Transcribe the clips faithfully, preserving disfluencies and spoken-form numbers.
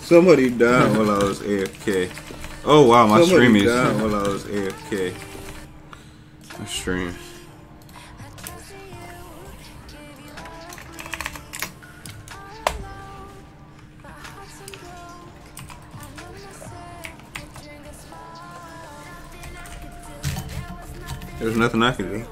Somebody died while I was A F K. Oh wow, my stream is died while I was A F K. My stream. There's nothing I can do.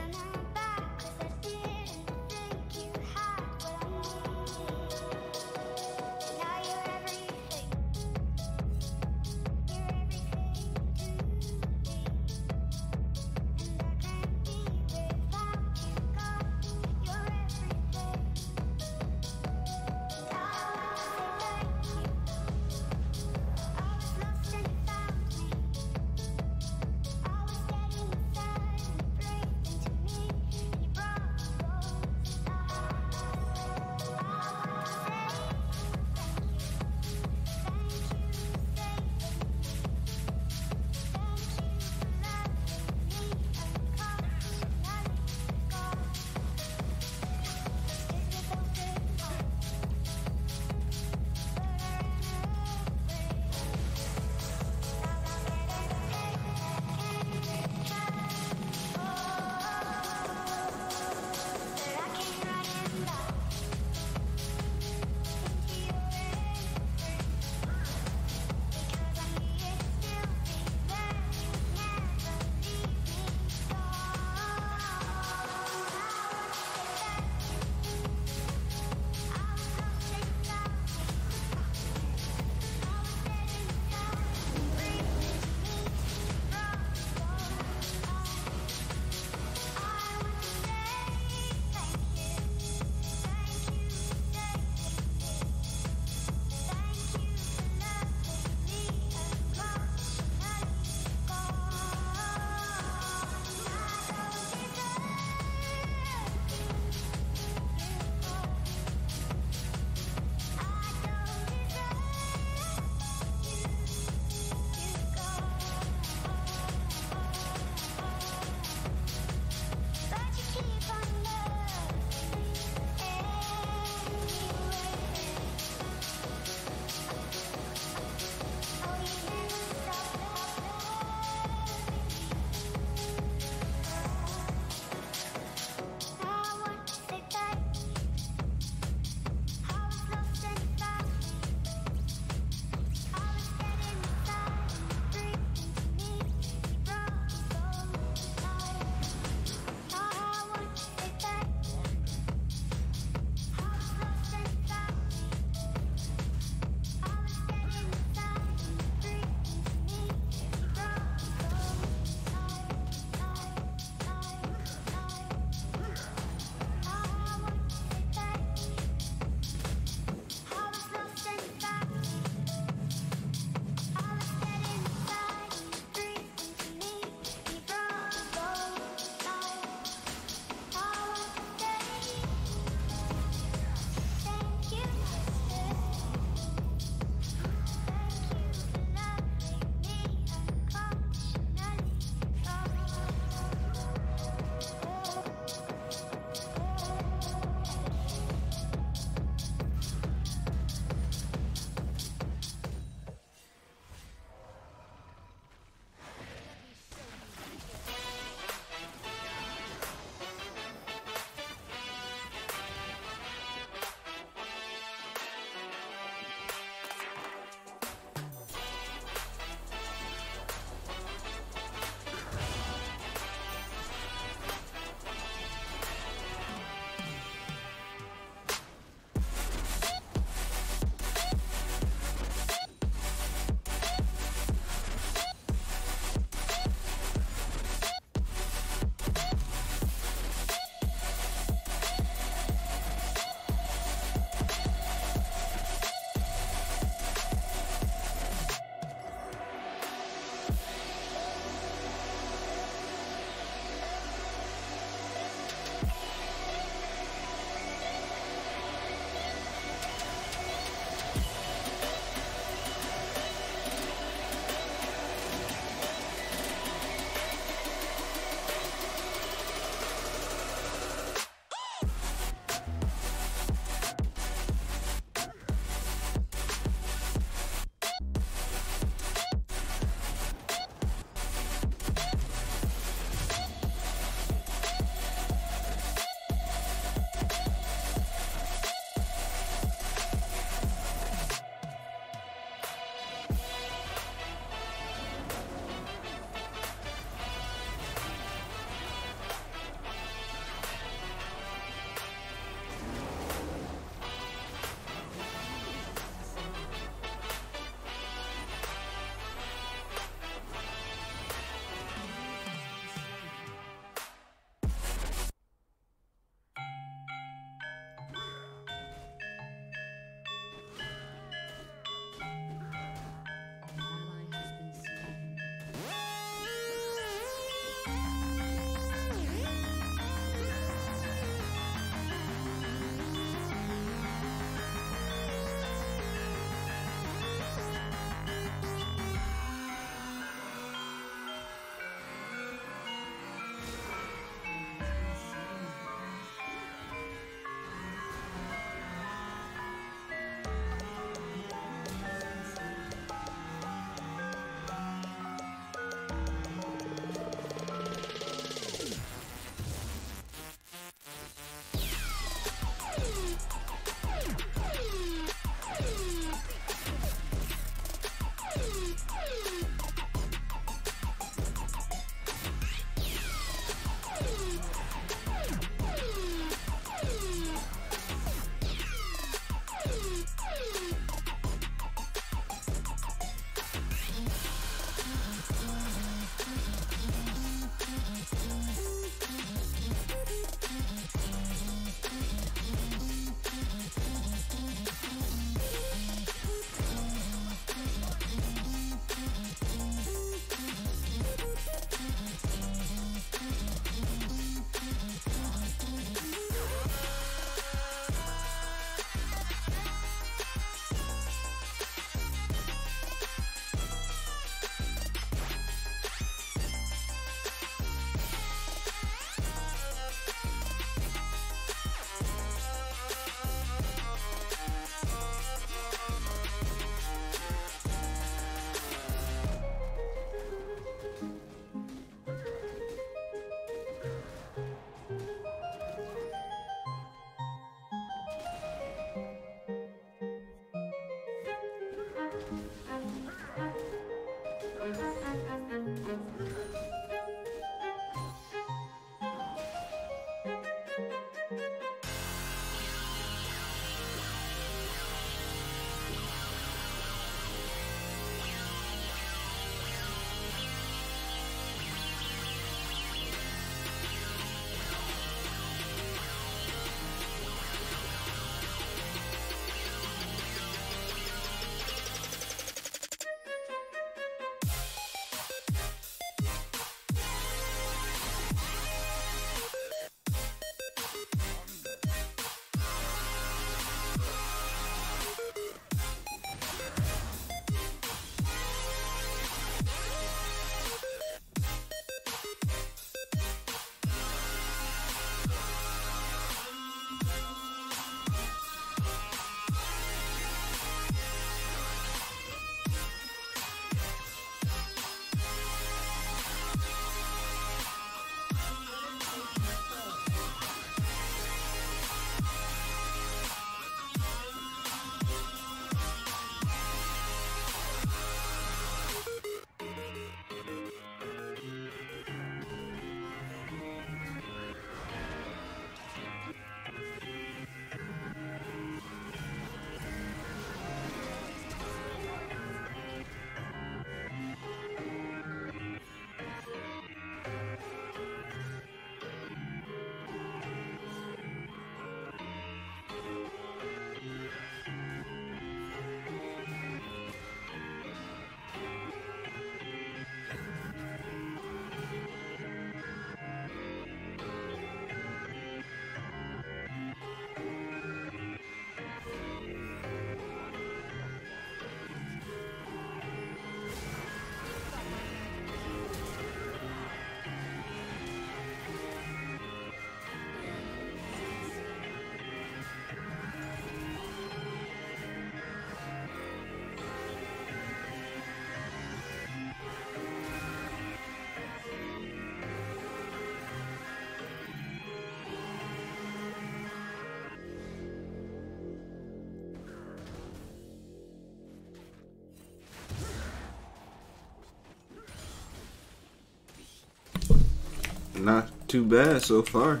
not too bad so far.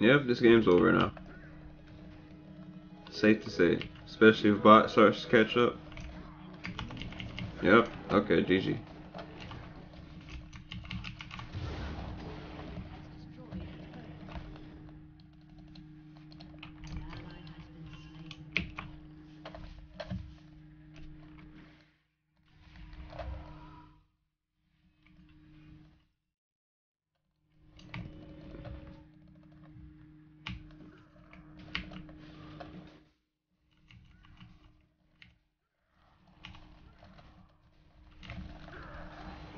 Yep, this game's over now. Safe to say, especially if bot starts to catch up. Yep, okay, G G.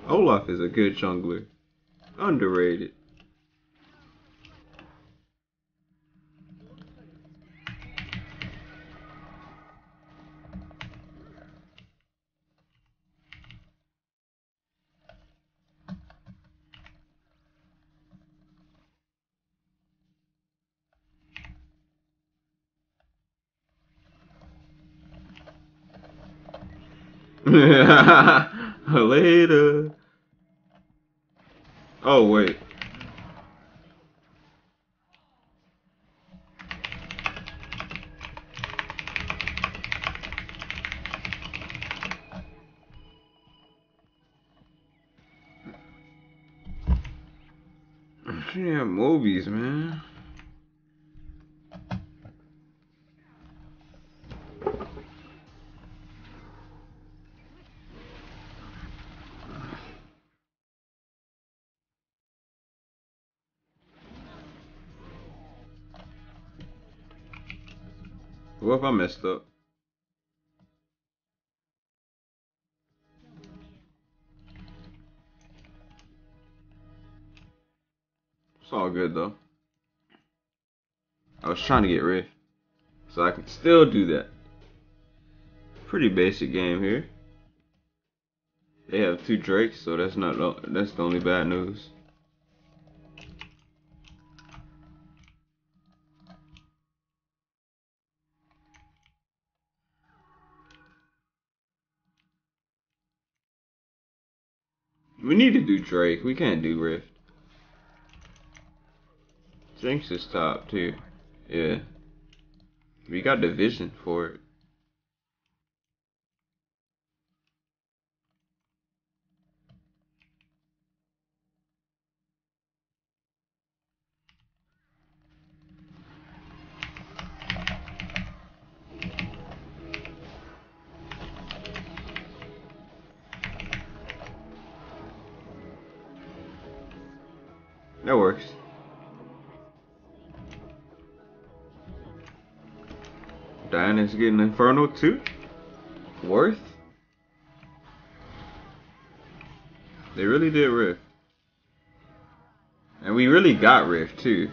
Olaf is a good jungler. Underrated. Later. Oh, wait. Yeah, movies, man. What if I messed up? It's all good though. I was trying to get Rift, so I can still do that. Pretty basic game here. They have two Drakes, so that's not that's the only bad news. We need to do Drake. We can't do Rift. Jinx is top too. Yeah. We got the vision for it. That works. Diana's getting Inferno too? Worth? They really did Rift. And we really got Rift too.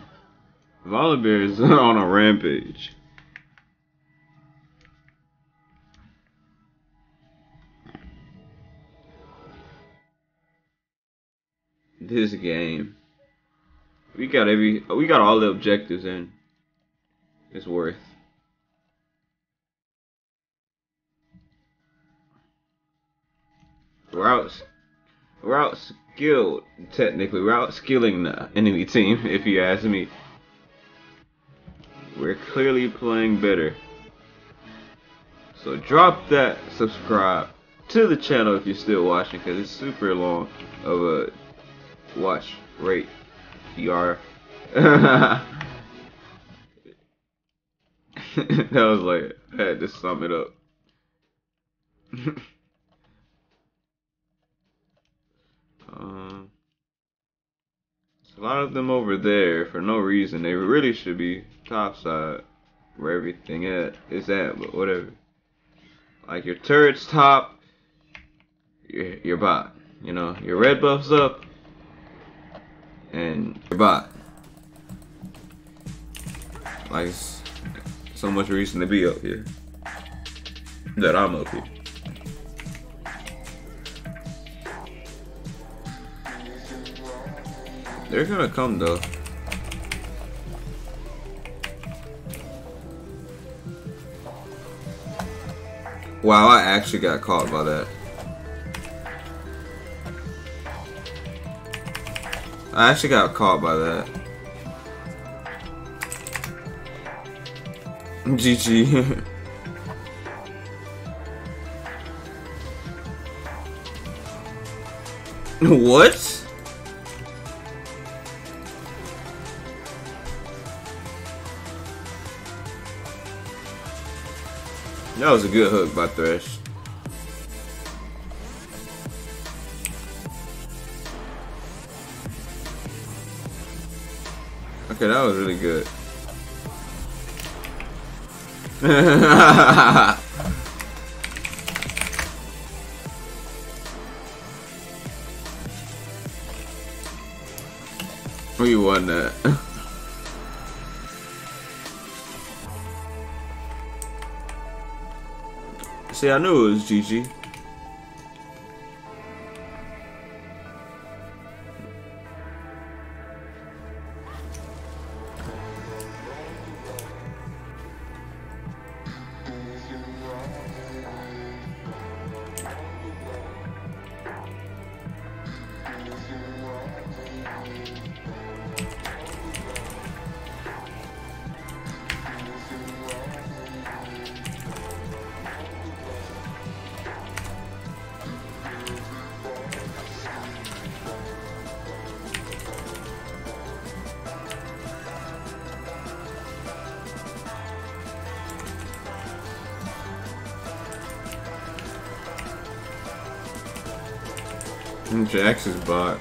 Volibear is on a rampage. This game. We got every, we got all the objectives in. It's worth. We're out, we're out skilled technically. We're out skilling the enemy team, if you ask me. We're clearly playing better. So drop that subscribe to the channel if you're still watching, because it's super long of a watch rate. P R. That was like, I had to sum it up. um, there's a lot of them over there for no reason. They really should be topside where everything at is at, but whatever. Like your turret's top, your, your bot, you know, your red buff's up. And your bot, like, it's so much reason to be up here that I'm up here. They're gonna come though. Wow, I actually got caught by that. I actually got caught by that. G G. What? That was a good hook by Thresh. Okay, that was really good. We won that. See, I knew it was G G. Jax is bot.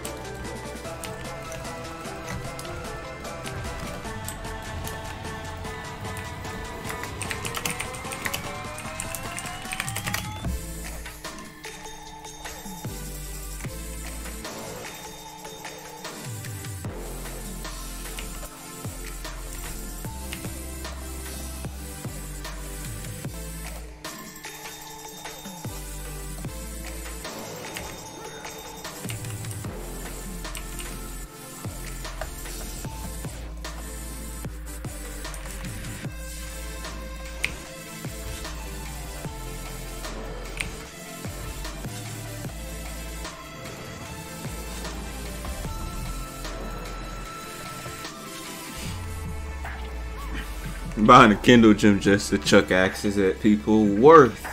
Buying a Kindle gym just to chuck axes at people. Worth.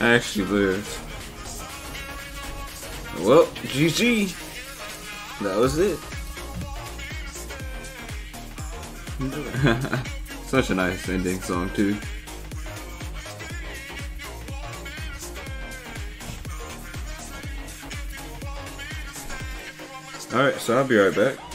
I actually live. Well, G G. That was it. Such a nice ending song too. Alright, so I'll be right back.